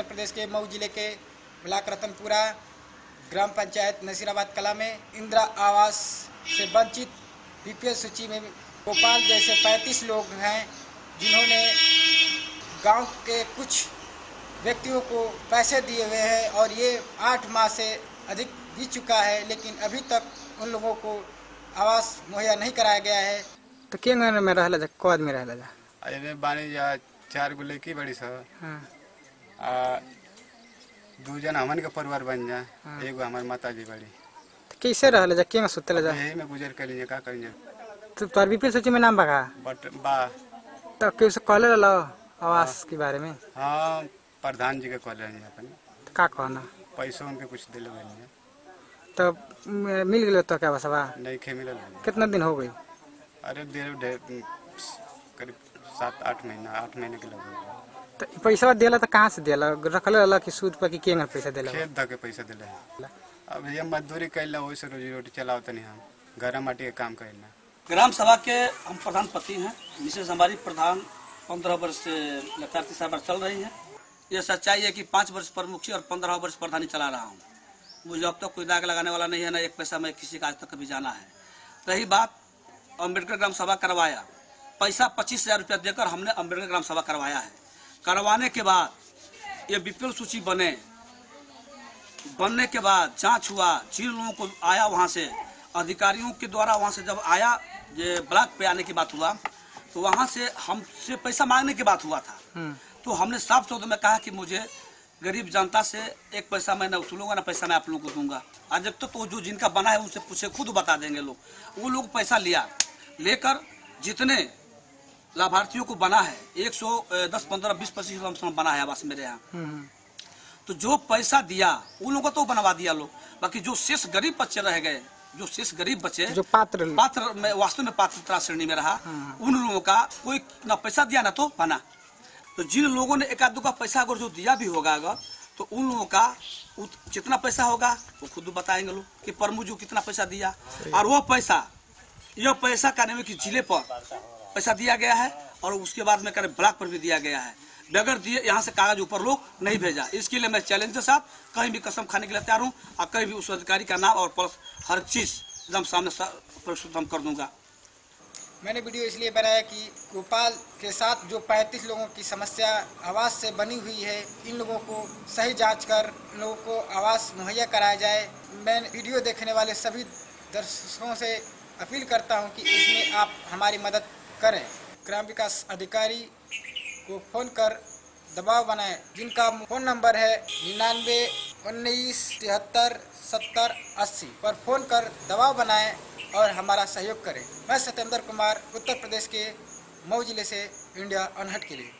उत्तर प्रदेश के मऊ जिले के बलाकरतनपुरा ग्राम पंचायत नसीराबाद कला में इंदिरा आवास से वंचित बीपीएल सूची में भोपाल जैसे 35 लोग हैं जिन्होंने गांव के कुछ व्यक्तियों को पैसे दिए हुए हैं और ये 8 माह से अधिक बीत चुका है, लेकिन अभी तक उन लोगों को आवास मुहैया नहीं कराया गया है। तो क्या में रहला जा, को आदमी रहला जा? अरे बानी जा 4 गो लड़की बड़ी सर, हाँ। 2 जन हमन के परिवार बन जा, हाँ। 1 गो हमार माता जी बड़ी। तो कैसे रहला जा, क्या में सुतला जा? यही में गुजर कर लिए, का करिए? तो पर बीपीएल सूची में नाम बगा बट बा तो के उसे कॉल ला आवास के बारे में? हां, प्रधान जी के कॉल है अपन। तो का कहना, पैसा उनके कुछ देले बनी? तो मिल गेलो? तो क्या बसवा नहीं खे मिलल? कितना दिन हो गई? अरे देर करीब 7-8 महीने के लग गए। तो पैसा देला तो कहाँ से देला, रखल रहला कि सूद पर कि केंगर पैसा देला? खेत धके पैसा देला। अब ये मजदूरी कैला, ओइसे रोजी रोटी चलाओ तनी हम गरम माटी के काम करना। ग्राम सभा के हम प्रधान पति हैं, विशेष हमारी प्रधान 15 वर्ष से लगातार 3 वर्ष चल रही है। यह सच्चाई है कि 5 वर्ष प्रमुखी और 15 वर्ष प्रधानी चला रहा हूँ। मुझे अब तक तो कोई दाग लगाने वाला नहीं है, ना एक पैसा मैं किसी का आज तक कभी जाना है। रही बात अम्बेडकर ग्राम सभा करवाया, पैसा 25,000 रुपया देकर हमने अम्बेडकर ग्राम सभा करवाया है। करवाने के बाद ये बीपीएल सूची बनने के बाद जांच हुआ, जिन लोगों को आया वहाँ से अधिकारियों के द्वारा, वहाँ से जब आया ये ब्लॉक पे आने की बात हुआ तो वहाँ से हमसे पैसा मांगने की बात हुआ था। तो हमने साफ शब्द में कहा कि मुझे गरीब जनता से एक पैसा मैं न वसूलूंगा, ना पैसा मैं आप लोगों को दूंगा। आज तक तो जो जिनका बना है उनसे पूछे, खुद बता देंगे लोग। वो लोग पैसा लिया, लेकर जितने लाभार्थियों को बना है 110, 15, 20, 25 हम बना है आवास मेरे यहाँ। तो जो पैसा दिया उन लोगों को तो बनवा दिया लोग, बाकी जो शेष गरीब बच्चे रह गए, जो शेष गरीब बच्चे जो पात्र में वास्तव में पात्रता श्रेणी में रहा, उन लोगों का कोई ना पैसा दिया ना तो बना। तो जिन लोगों ने एक आधो का पैसा अगर जो दिया भी होगा अगर, तो उन लोगों का जितना पैसा होगा वो खुद बताएंगे लोग कि प्रमु जो कितना पैसा दिया। और वो पैसा, यह पैसा कार्य की जिले पर पैसा दिया गया है और उसके बाद में कार्य ब्लॉक पर भी दिया गया है। बगैर दिए यहाँ से कागज ऊपर लोग नहीं भेजा। इसके लिए मैं चैलेंज के साथ कहीं भी कसम खाने के लिए तैयार हूँ और कहीं भी उस अधिकारी का नाम और प्लस हर चीज़ एकदम सामने प्रस्तुत कर दूंगा। मैंने वीडियो इसलिए बनाया कि भोपाल के साथ जो 35 लोगों की समस्या आवास से बनी हुई है, इन लोगों को सही जांच कर इन लोगों को आवास मुहैया कराया जाए। मैं वीडियो देखने वाले सभी दर्शकों से अपील करता हूं कि इसमें आप हमारी मदद करें। ग्राम विकास अधिकारी को फ़ोन कर दबाव बनाएं, जिनका फ़ोन नंबर है 9919737080 पर फ़ोन कर दबाव बनाएं और हमारा सहयोग करें। मैं सत्येंद्र कुमार, उत्तर प्रदेश के मऊ जिले से इंडिया अनहट के लिए।